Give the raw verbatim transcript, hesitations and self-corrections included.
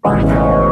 Bye.